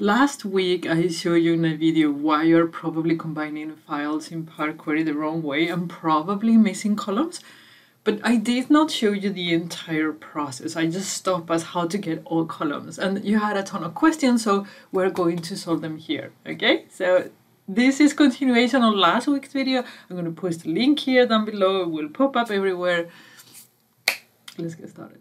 Last week I showed you in a video why you're probably combining files in Power Query the wrong way and probably missing columns, but I did not show you the entire process. I just stopped at how to get all columns, and you had a ton of questions, so we're going to solve them here, okay? So this is continuation on last week's video. I'm going to post a link here down below, it will pop up everywhere. Let's get started.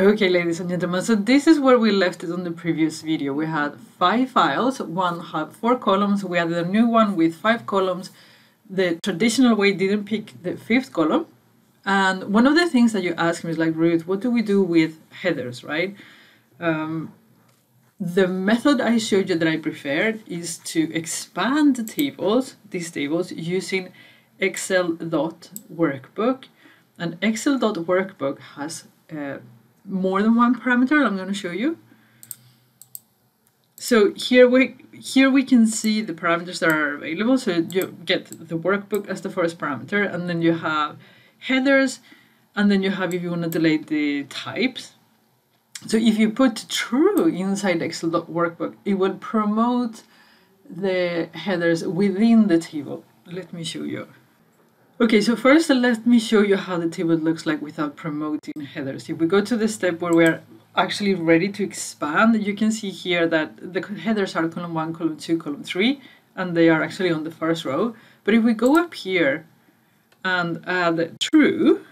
Okay, ladies and gentlemen, so this is where we left it on the previous video. We had 5 files, one had 4 columns, we added a new one with 5 columns. The traditional way didn't pick the 5th column. And one of the things that you asked me is like, Ruth, what do we do with headers, right? The method I showed you that I preferred is to expand the tables, these tables, using Excel.workbook. And Excel.workbook has more than one parameter. I'm going to show you. So here we can see the parameters that are available. So you get the workbook as the first parameter, and then you have headers, and then you have, if you want to delete the types. So if you put true inside Excel.workbook, it will promote the headers within the table. Let me show you. Okay, so first let me show you how the table looks like without promoting headers. If we go to the step where we're actually ready to expand, you can see here that the headers are column 1, column 2, column 3, and they are actually on the first row. But if we go up here and add true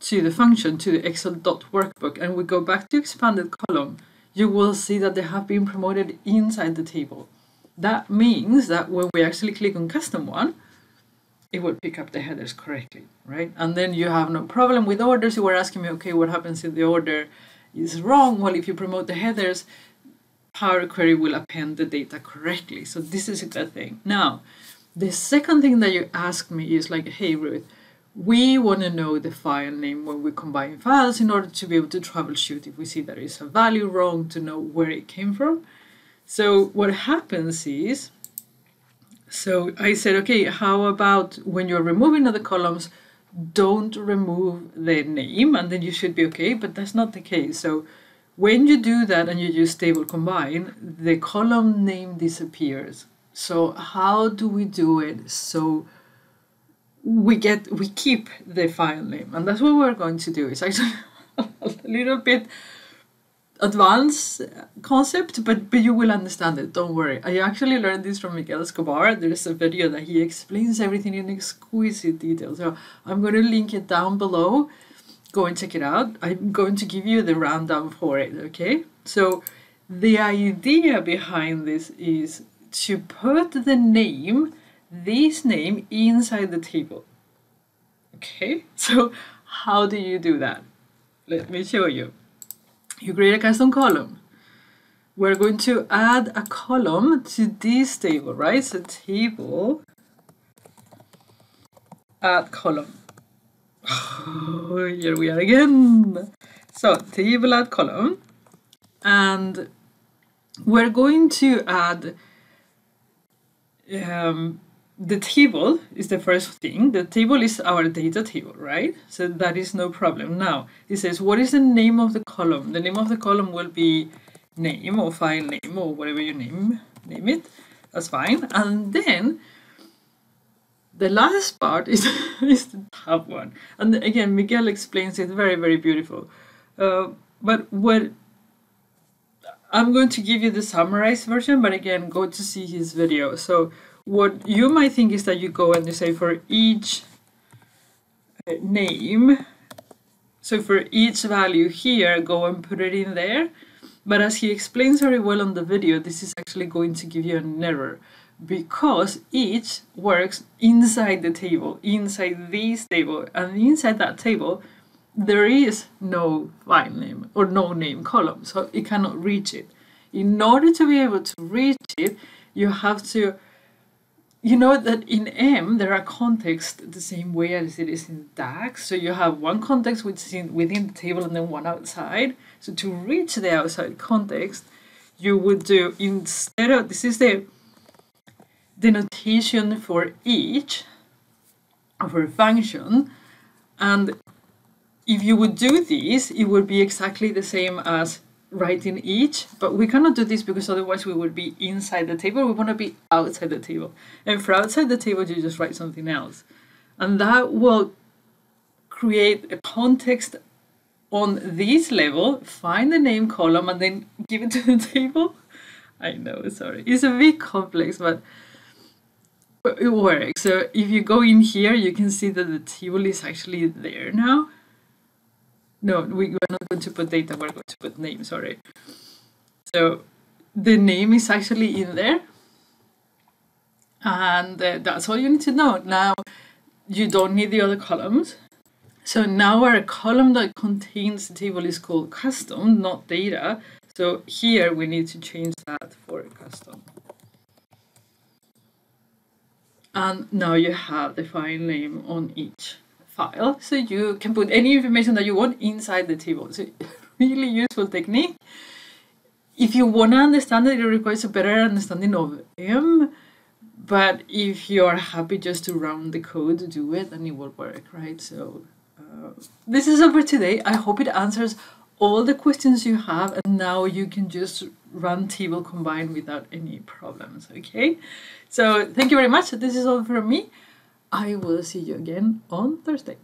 to the function, to the Excel.workbook, and we go back to expanded column, you will see that they have been promoted inside the table. That means that when we actually click on custom one, it will pick up the headers correctly, right? And then you have no problem with orders. You were asking me, okay, what happens if the order is wrong? Well, if you promote the headers, Power Query will append the data correctly. So this is the thing. Now, the second thing that you asked me is like, hey, Ruth, we want to know the file name when we combine files in order to be able to troubleshoot if we see there is a value wrong, to know where it came from. So what happens is, so I said, okay, how about when you're removing other columns, don't remove the name, and then you should be okay, but that's not the case. So when you do that and you use table combine, the column name disappears. So how do we do it so we keep the file name? And that's what we're going to do. It's actually a little bit advanced concept, but you will understand it, don't worry. I actually learned this from Miguel Escobar. There's a video that he explains everything in exquisite detail, so I'm going to link it down below. Go and check it out. I'm going to give you the rundown for it, okay? So the idea behind this is to put the name, this name, inside the table, okay? So how do you do that? Let me show you. You create a custom column. We're going to add a column to this table, right? So table, add column. Oh, here we are again. So table, add column. And we're going to add the table is the first thing. The table is our data table, right? So that is no problem. Now, it says, what is the name of the column? The name of the column will be name or file name or whatever you name it. That's fine. And then the last part is, is the tab one. And again, Miguel explains it very, very beautiful. But what I'm going to give you the summarized version, but again, go to see his video. So what you might think is that you go and you say for each name, so for each value here, go and put it in there. But as he explains very well on the video, this is actually going to give you an error because each works inside the table, inside this table, and inside that table, there is no file name or no name column, so it cannot reach it. In order to be able to reach it, you have to, you know that in M, there are contexts the same way as it is in DAX. So you have one context which is within the table and then one outside. So to reach the outside context, you would do, instead of, this is the denotation for each of our function. And if you would do this, it would be exactly the same as writing each, but we cannot do this because otherwise we would be inside the table. We want to be outside the table. And for outside the table, you just write something else. And that will create a context on this level, find the name column, and then give it to the table. I know, sorry. It's a bit complex, but it works. So if you go in here, you can see that the table is actually there now. No, we are not going to put data, we're going to put name, sorry. So the name is actually in there. And that's all you need to know. Now, you don't need the other columns. So now our column that contains the table is called custom, not data. So here we need to change that for custom. And now you have the file name on each file, so you can put any information that you want inside the table. So really useful technique. If you want to understand it, it requires a better understanding of M, but if you're happy just to round the code, do it and it will work, right? So this is all for today. I hope it answers all the questions you have, and now you can just run table combine without any problems, okay? So thank you very much. This is all from me. I will see you again on Thursday.